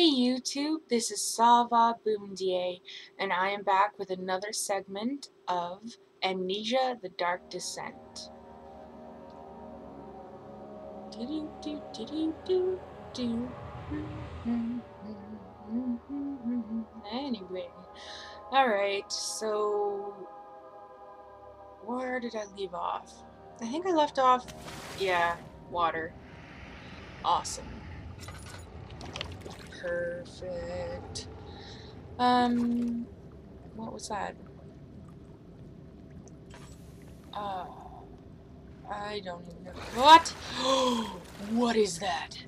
Hey YouTube, this is CherryB0mb, and I am back with another segment of Amnesia: The Dark Descent. Anyway, alright, so where did I leave off? I think I left off, yeah, water. Awesome. Perfect. What was that? I don't even know. What? What is that?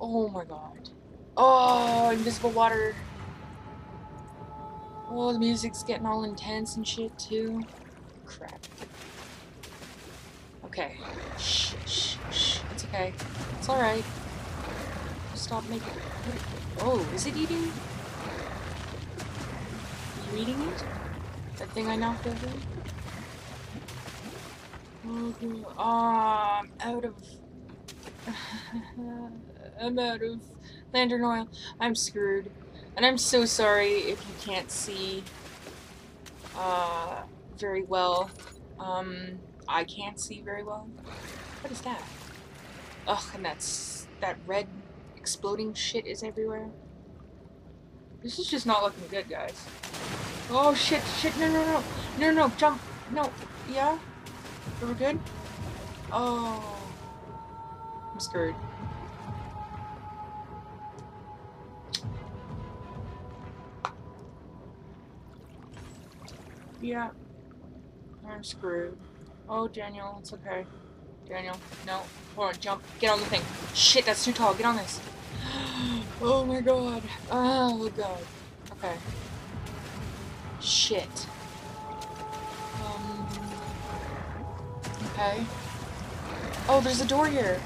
Oh my god. Oh, invisible water. Oh, the music's getting all intense and shit too. Crap. Okay. Shh, shh, shh. It's okay. It's alright. Stop making it. Oh, is it eating? Are you eating it? That thing I knocked over? Oh, I'm out of lantern oil. I'm screwed. And I'm so sorry if you can't see very well. I can't see very well. What is that? Ugh, and that's that red exploding shit is everywhere. This is just not looking good, guys. Oh shit, shit, no, jump, no, yeah? We're good? Oh. I'm scared. Yeah. I'm screwed. Oh, Daniel, it's okay. Daniel, no. Hold on, jump. Get on the thing. Shit, that's too tall. Get on this. Oh my god. Oh god. Okay. Shit. Okay. Oh, there's a door here.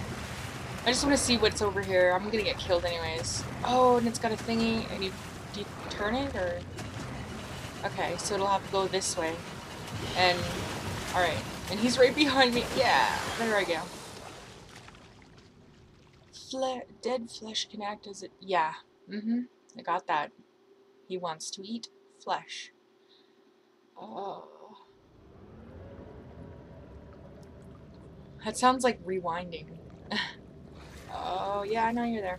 I just want to see what's over here. I'm gonna get killed anyways. Oh, and it's got a thingy. And do you turn it or? Okay, so it'll have to go this way. And alright. And he's right behind me. Yeah. There I go. Dead flesh can act as it. Yeah. I got that. He wants to eat flesh. Oh. That sounds like rewinding. Oh, yeah, I know you're there.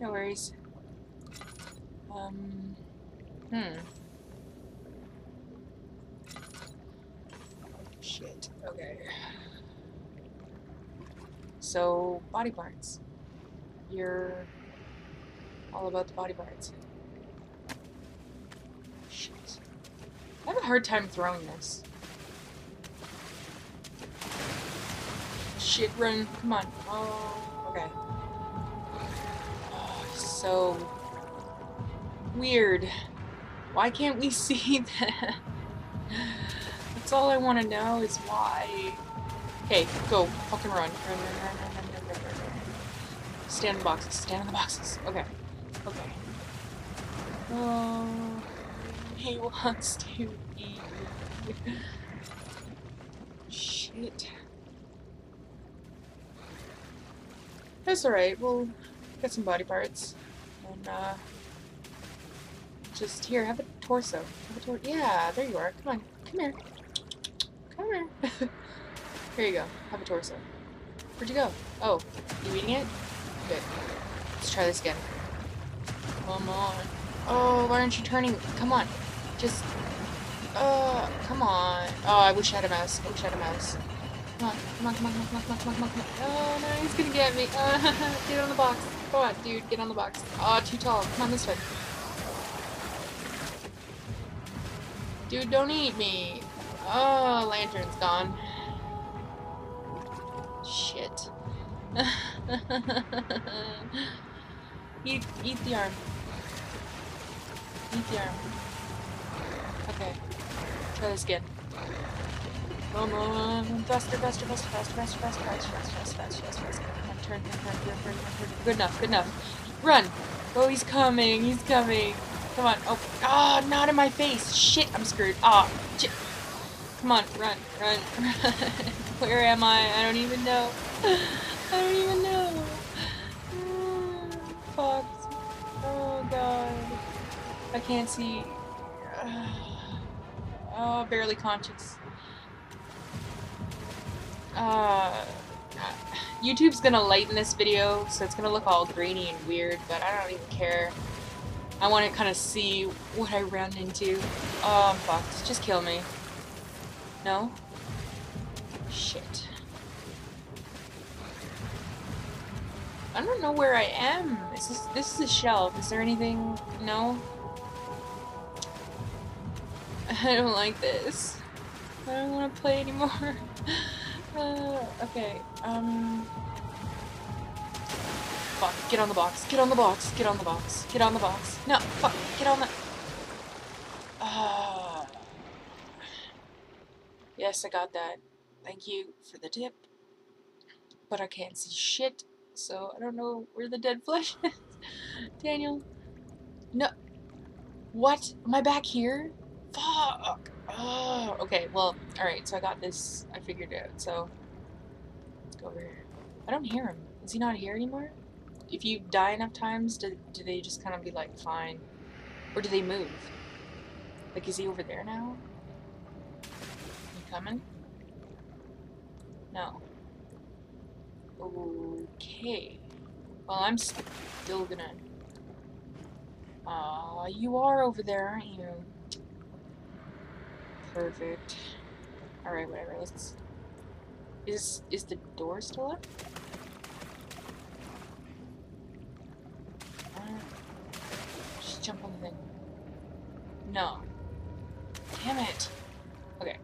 No worries. Shit. Okay. So, body parts. You're all about the body parts. Shit. I have a hard time throwing this. Shit, run. Come on. Oh, okay. Oh, so weird. Why can't we see that? That's all I want to know is why. Okay, go. Fucking run. Run. Stand in the boxes. Stand in the boxes. Okay. Okay. Oh, he wants to eat. Shit. That's alright, we'll get some body parts. And, just here, have a torso. Yeah, there you are. Come on. Come here. Come here. Here you go. Have a torso. Where'd you go? Oh, you eating it? Good. Let's try this again. Come on. Oh, why aren't you turning? Come on. Just. Come on. Oh, I wish I had a mouse. I wish I had a mouse. Come on. Oh no, he's gonna get me. Get on the box. Go on, dude, get on the box. Oh, too tall. Come on this way. Dude, don't eat me. Oh, lantern's gone. Shit. Eat the arm. Eat the arm. Okay. Try this again. Come on, faster. Turn. Good enough. Run! Oh, he's coming. Come on, oh, not in my face. Shit, I'm screwed. Ah, shit. Come on, run. Where am I? I don't even know. fucked. Oh god. I can't see. Oh, barely conscious. YouTube's gonna lighten this video, so it's gonna look all grainy and weird, but I don't even care. I want to kind of see what I run into. Oh, I'm fucked. Just kill me. No? Shit. I don't know where I am. This is a shelf. Is there anything? No? I don't like this. I don't want to play anymore. Okay. Fuck. Get on the box. Get on the box. Get on the box. Get on the box. No. Fuck. Get on the... Yes, I got that. Thank you for the tip. But I can't see shit, so I don't know where the dead flesh is. Daniel. No. What? Am I back here? Fuck. Oh, okay, well, alright, so I got this. I figured it out, so let's go over here. I don't hear him. Is he not here anymore? If you die enough times, do they just kind of be like, fine? Or do they move? Like, is he over there now? You coming? No. Okay. Well, I'm still gonna... Aw, you are over there, aren't you? Perfect. Alright, whatever, let's... Is the door still up? Just jump on the thing. No. Damn it! Okay.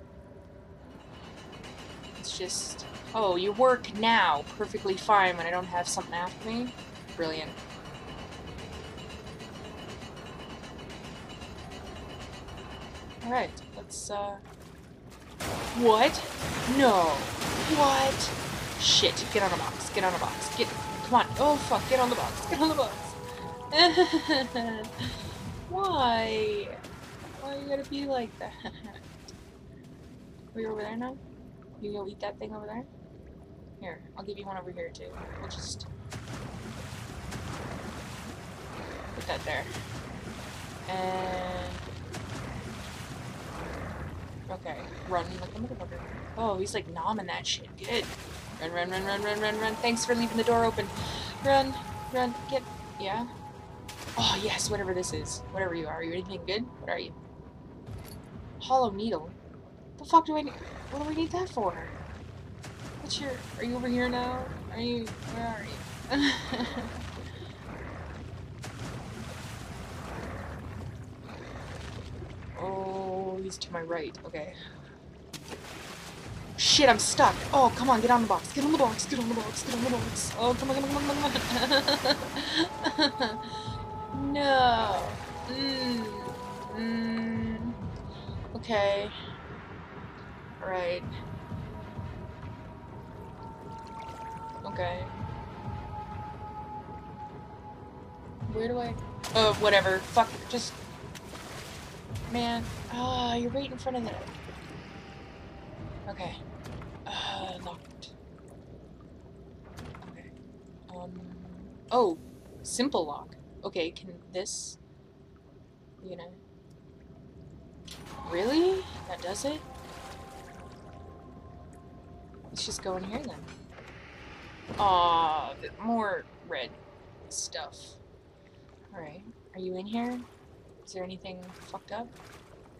It's just... Oh, you work now perfectly fine when I don't have something after me? Brilliant. Alright. What? No. What? Shit. Get on the box. Get on the box. Come on. Oh, fuck. Get on the box. Get on the box. Why? Why you gotta be like that? Are you over there now? You gonna eat that thing over there? Here. I'll give you one over here, too. We'll just... Put that there. And... Okay, run like a motherfucker. Oh, he's like nomming that shit. Good. Run, run, run, run, run, run, run. Thanks for leaving the door open. Run, run, get. Yeah. Oh, yes, whatever this is. Whatever you are. Are you anything good? What are you? Hollow needle. The fuck do I need? What do I need that for? What's your. Are you over here now? Are you. Where are you? To my right. Okay. Shit, I'm stuck. Oh, come on, get on the box. Get on the box. Get on the box. Get on the box. Oh, come on, come on, come on, come on. No. Okay. Alright. Okay. Where do I... Oh, whatever. Fuck. Just... Man, ah, oh, you're right in front of that. Okay. Locked. Okay. Oh, simple lock. Okay, can this... You know... Really? That does it? Let's just go in here then. Aw, more red stuff. Alright, are you in here? Is there anything fucked up?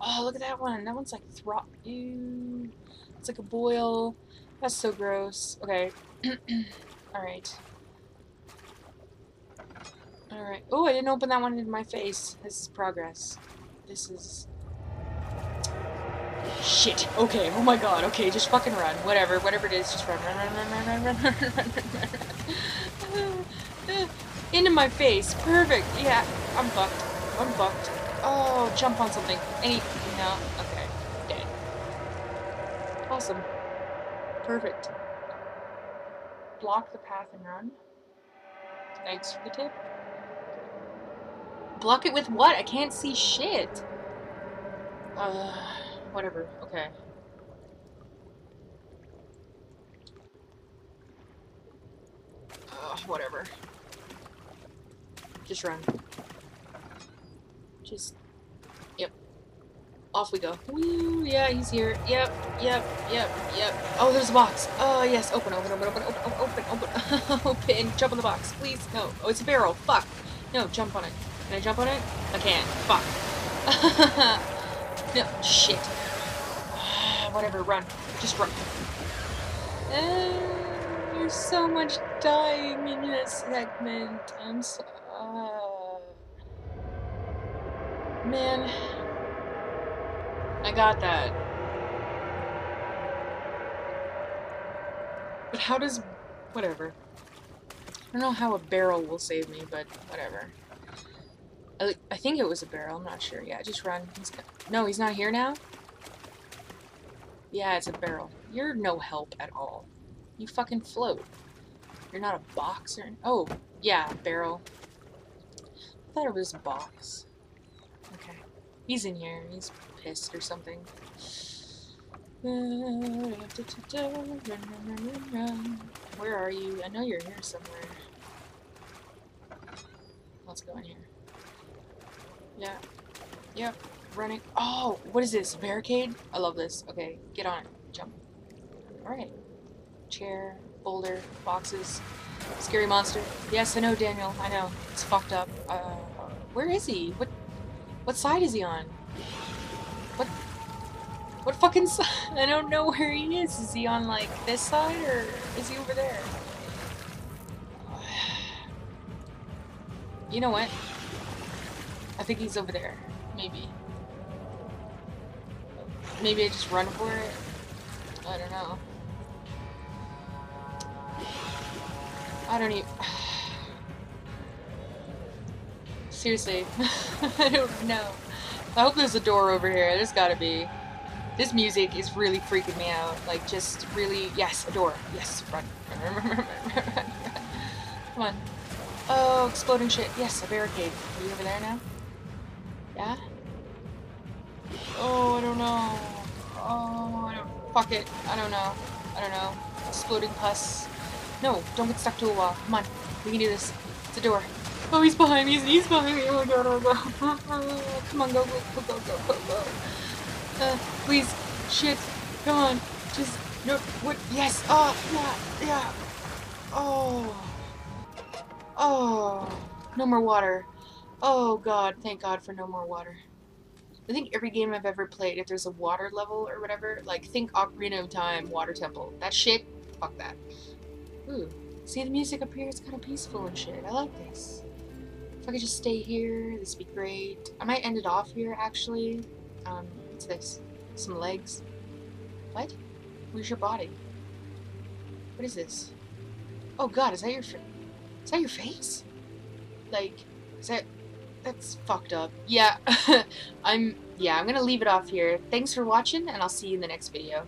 Oh, look at that one. That one's like throb. Ew. It's like a boil. That's so gross. Okay. Alright. Alright. Oh, I didn't open that one in my face. This is progress. This is... Shit. Okay. Oh my god. Okay, just fucking run. Whatever. Whatever it is, just run. Run, run, run, run, run, run, run, run, run. Into my face. Perfect. Yeah. I'm fucked. I'm fucked. Oh, jump on something. Any... No. Okay. Dead. Awesome. Perfect. Block the path and run. Thanks for the tip. Block it with what? I can't see shit. Whatever. Okay. Whatever. Just run. Just... Yep. Off we go. Woo! Yeah, he's here. Yep, yep, yep, yep. Oh, there's a box! Oh, yes! Open, open, open, open, open, open, open, open! Jump on the box, please! No! Oh, it's a barrel! Fuck! No, jump on it. Can I jump on it? I can't. Fuck. No, shit. Whatever, run. Just run. There's so much dying in this segment. I'm so... Man. I got that. But how does... Whatever. I don't know how a barrel will save me, but whatever. I think it was a barrel. I'm not sure. Yeah, just run. He's got... No, he's not here now? Yeah, it's a barrel. You're no help at all. You fucking float. You're not a boxer. Oh, yeah, barrel. I thought it was a box. Okay. He's in here. He's pissed or something. Where are you? I know you're here somewhere. Let's go in here. Yeah. Yep. Running. Oh, what is this? Barricade? I love this. Okay, get on it. Jump. Alright. Chair, boulder, boxes, scary monster. Yes, I know, Daniel. I know. It's fucked up. Where is he? What side is he on? What fucking side? I don't know where he is. Is he on, like, this side, or is he over there? You know what? I think he's over there. Maybe. Maybe I just run for it? I don't know. I don't even... Seriously. I don't know. I hope there's a door over here. There's gotta be. This music is really freaking me out. Like, just really... Yes, a door. Yes, run. Run. Come on. Oh, exploding shit. Yes, a barricade. Are you over there now? Yeah? Oh, I don't know. Oh, I don't... Fuck it. I don't know. I don't know. Exploding pus. No, don't get stuck to a wall. Come on. We can do this. It's a door. Oh, he's behind me. He's behind me. Oh, my God. Oh, God. Come on, go, go, go, go, go, go, go. Please. Shit. Come on. Just... No. What? Yes. Oh, yeah. Yeah. Oh. Oh. No more water. Oh, God. Thank God for no more water. I think every game I've ever played, if there's a water level or whatever, like, think Ocarina of Time, Water Temple. That shit? Fuck that. Ooh. See, the music up here is kind of peaceful and shit. I like this. If I could just stay here, this would be great. I might end it off here, actually. What's this? Some legs. What? Where's your body? What is this? Oh, God, is that your face? Is that your face? Like, is that... That's fucked up. Yeah, I'm gonna leave it off here. Thanks for watching, and I'll see you in the next video.